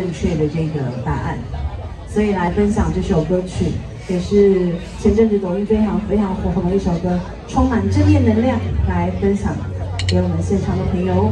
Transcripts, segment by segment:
正确的这个答案。所以来分享这首歌曲，也是前阵子抖音非常火红的一首歌，充满正面能量，来分享给我们现场的朋友。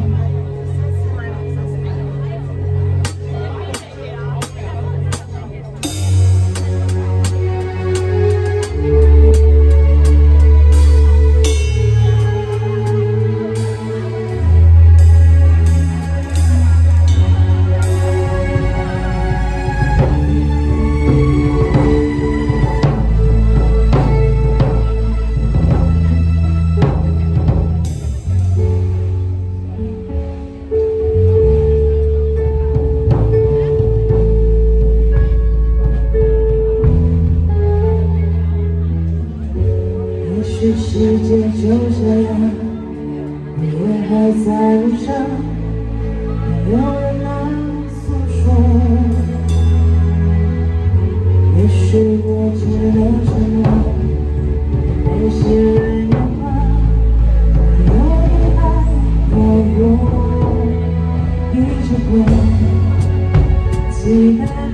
See you.